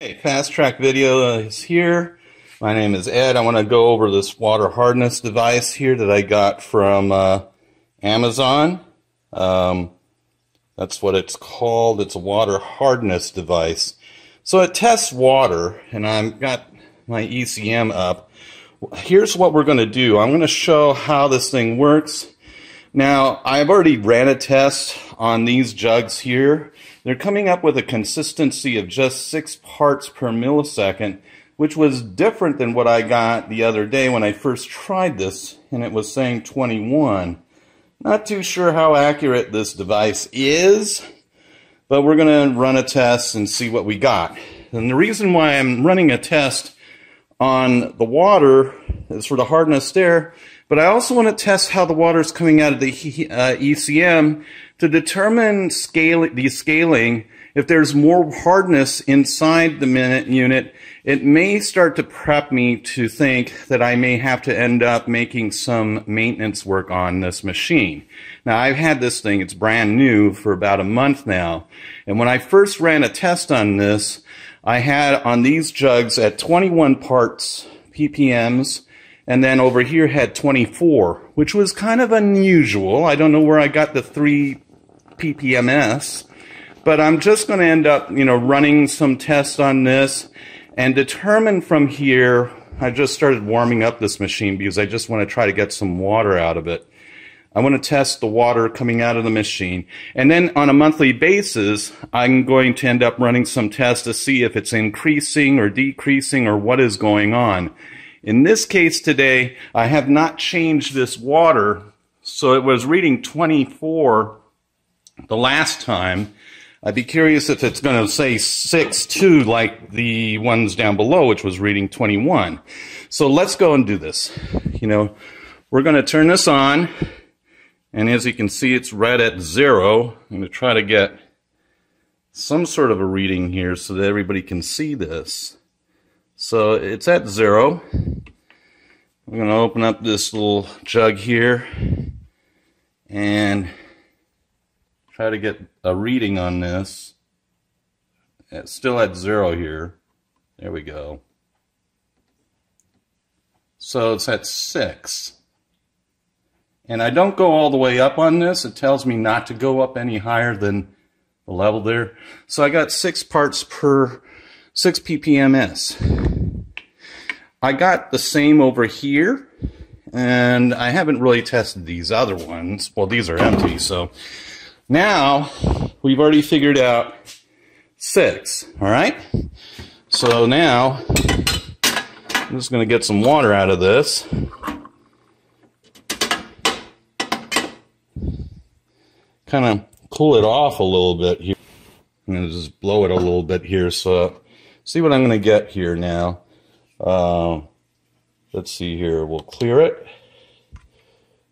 Hey, Fast Track Video is here. My name is Ed. I want to go over this water hardness device here that I got from Amazon. That's what it's called. It's a water hardness device. So it tests water, and I've got my ECM up. Here's what we're going to do. I'm going to show how this thing works. Now, I've already ran a test on these jugs here. They're coming up with a consistency of just 6 parts per millisecond, which was different than what I got the other day when I first tried this, and it was saying 21. Not too sure how accurate this device is, but we're going to run a test and see what we got. And the reason why I'm running a test on the water is for the hardness there, but I also want to test how the water is coming out of the ECM to determine descaling. If there's more hardness inside the unit, it may start to prep me to think that I may have to end up making some maintenance work on this machine. Now, I've had this thing, it's brand new, for about a month now. And when I first ran a test on this, I had on these jugs at 21 parts ppms, and then over here had 24, which was kind of unusual. I don't know where I got the 3 ppms, but I'm just going to end up, running some tests on this and determine from here. I just started warming up this machine because I just want to try to get some water out of it. I want to test the water coming out of the machine. And then on a monthly basis, I'm going to end up running some tests to see if it's increasing or decreasing or what is going on. In this case today, I have not changed this water, so it was reading 24 the last time. I'd be curious if it's going to say 6.2 like the ones down below, which was reading 21. So let's go and do this. We're going to turn this on, and as you can see, it's red at 0. I'm going to try to get some sort of a reading here so that everybody can see this. So it's at 0. I'm going to open up this little jug here and try to get a reading on this. It's still at 0 here. There we go. So it's at 6. And I don't go all the way up on this. It tells me not to go up any higher than the level there. So I got 6 ppms. I got the same over here, and I haven't really tested these other ones. Well, these are empty, so now we've already figured out 6, all right? So now I'm just going to get some water out of this. Kind of cool it off a little bit here. I'm going to just blow it a little bit here, so see what I'm going to get here now. Let's see here, we'll clear it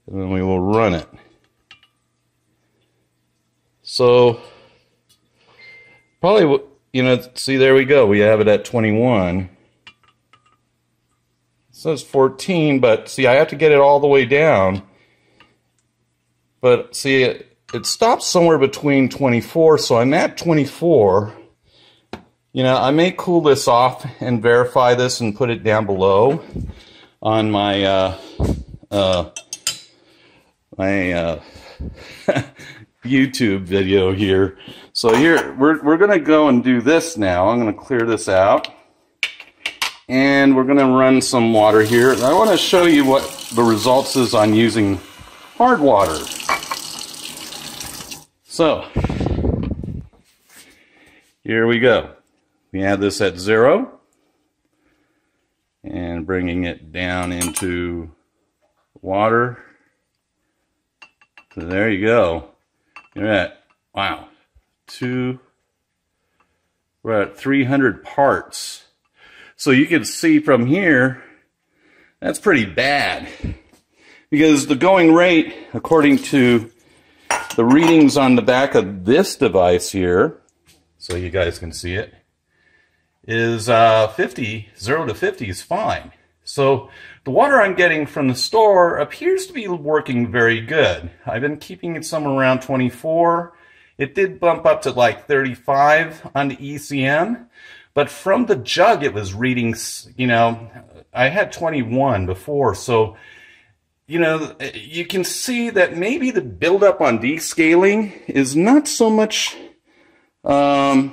and then we will run it. So probably, see, there we go, we have it at 21. It says 14, but see, I have to get it all the way down, but see, it stops somewhere between 24, so I'm at 24. I may cool this off and verify this and put it down below on my YouTube video here. So here we're going to go and do this now. I'm going to clear this out, and we're going to run some water here. I want to show you what the results is on using hard water. So here we go. We have this at 0 and bringing it down into water. So there you go. You're at, wow, we're at 300 parts. So you can see from here, that's pretty bad, because the going rate, according to the readings on the back of this device here, so you guys can see it, is 0 to 50 is fine. So the water I'm getting from the store appears to be working very good. I've been keeping it somewhere around 24. It did bump up to like 35 on the ECM, But from the jug, it was reading, you know, I had 21 before. So, you know, you can see that maybe the buildup on descaling is not so much, well,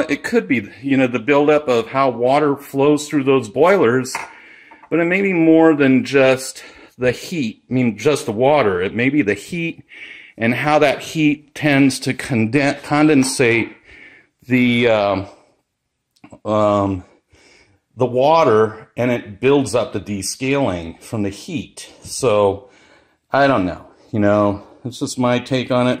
it could be, you know, the buildup of how water flows through those boilers, but it may be more than just the heat, I mean, just the water. It may be the heat and how that heat tends to condensate the water, and it builds up the descaling from the heat. So I don't know, you know, it's just my take on it.